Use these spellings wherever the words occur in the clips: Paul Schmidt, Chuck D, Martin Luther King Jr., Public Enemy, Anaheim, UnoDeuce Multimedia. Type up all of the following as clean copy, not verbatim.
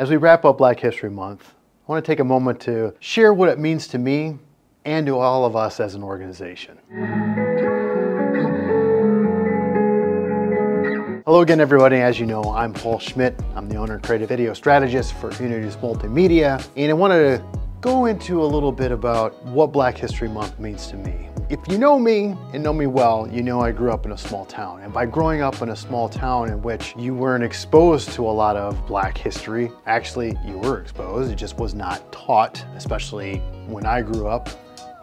As we wrap up Black History Month, I want to take a moment to share what it means to me and to all of us as an organization. Hello again, everybody. As you know, I'm Paul Schmidt. I'm the owner and creative video strategist for UnoDeuce Multimedia, and I wanted to go into a little bit about what Black History Month means to me. If you know me and know me well, you know I grew up in a small town. And by growing up in a small town in which you weren't exposed to a lot of Black history, actually you were exposed, it just was not taught, especially when I grew up.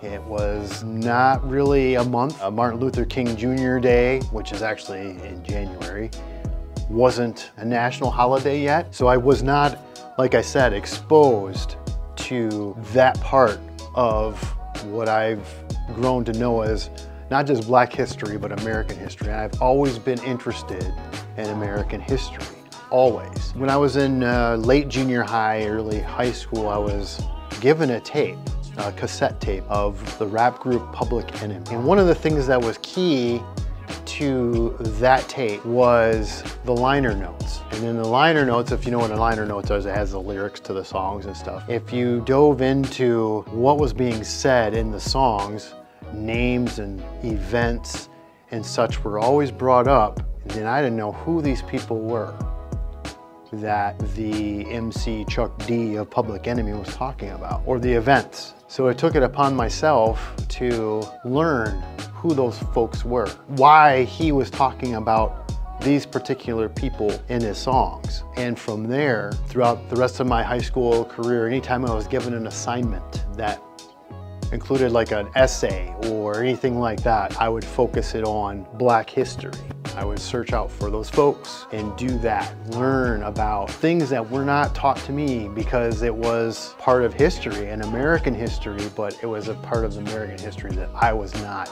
It was not really a month. Martin Luther King Jr. Day, which is actually in January, wasn't a national holiday yet. So I was not, like I said, exposed to that part of what I've grown to know as not just Black history, but American history. And I've always been interested in American history, always. When I was in late junior high, early high school, I was given a tape, a cassette tape of the rap group Public Enemy. And one of the things that was key to that tape was the liner notes. And in the liner notes, if you know what a liner notes is, it has the lyrics to the songs and stuff. If you dove into what was being said in the songs, names and events and such were always brought up, and then I didn't know who these people were that the MC Chuck D of Public Enemy was talking about, or the events. So I took it upon myself to learn who those folks were, why he was talking about these particular people in his songs. And from there, throughout the rest of my high school career, anytime I was given an assignment that included like an essay or anything like that, I would focus it on Black history. I would search out for those folks and do that, learn about things that were not taught to me because it was part of history and American history, but it was a part of the American history that I was not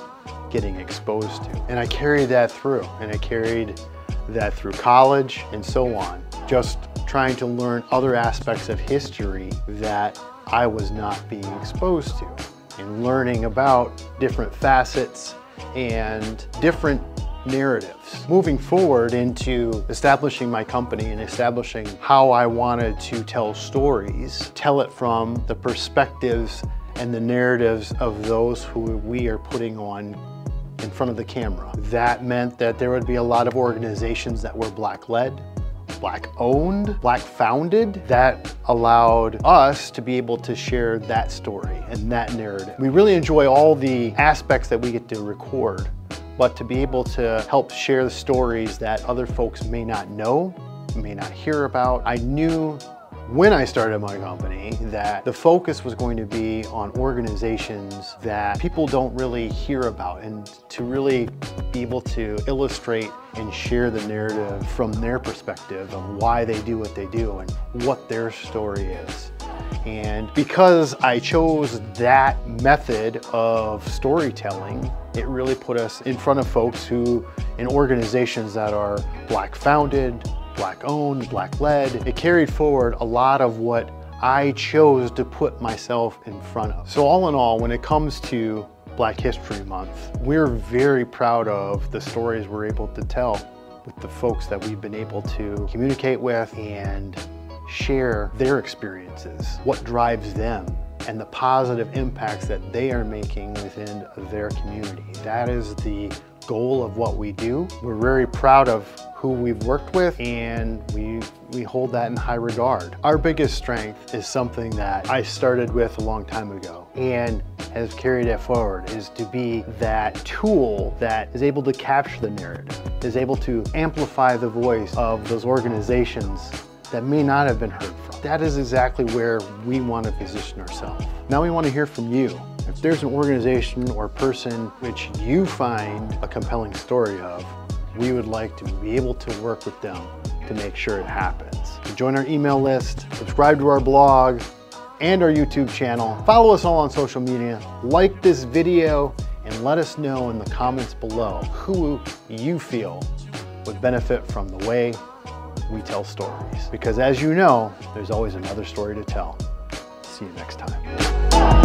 getting exposed to. And I carried that through, and I carried that through college and so on, just trying to learn other aspects of history that I was not being exposed to, and learning about different facets and different narratives. Moving forward into establishing my company and establishing how I wanted to tell stories, tell it from the perspectives and the narratives of those who we are putting on in front of the camera. That meant that there would be a lot of organizations that were Black-led, Black-owned, Black-founded, that allowed us to be able to share that story and that narrative. We really enjoy all the aspects that we get to record, but to be able to help share the stories that other folks may not know, may not hear about. I knew when I started my company that the focus was going to be on organizations that people don't really hear about, and to really be able to illustrate and share the narrative from their perspective of why they do what they do and what their story is. And because I chose that method of storytelling, it really put us in front of folks who, in organizations that are Black-founded, Black-owned, Black-led. It carried forward a lot of what I chose to put myself in front of. So all in all, when it comes to Black History Month, we're very proud of the stories we're able to tell with the folks that we've been able to communicate with and share their experiences, what drives them, and the positive impacts that they are making within their community. That is the goal of what we do. We're very proud of who we've worked with, and we hold that in high regard. Our biggest strength is something that I started with a long time ago and has carried it forward, is to be that tool that is able to capture the narrative, is able to amplify the voice of those organizations that may not have been heard from. That is exactly where we want to position ourselves. Now we want to hear from you. If there's an organization or person which you find a compelling story of, we would like to be able to work with them to make sure it happens. Join our email list, subscribe to our blog and our YouTube channel, follow us all on social media, like this video, and let us know in the comments below who you feel would benefit from the way we tell stories. Because as you know, there's always another story to tell. See you next time.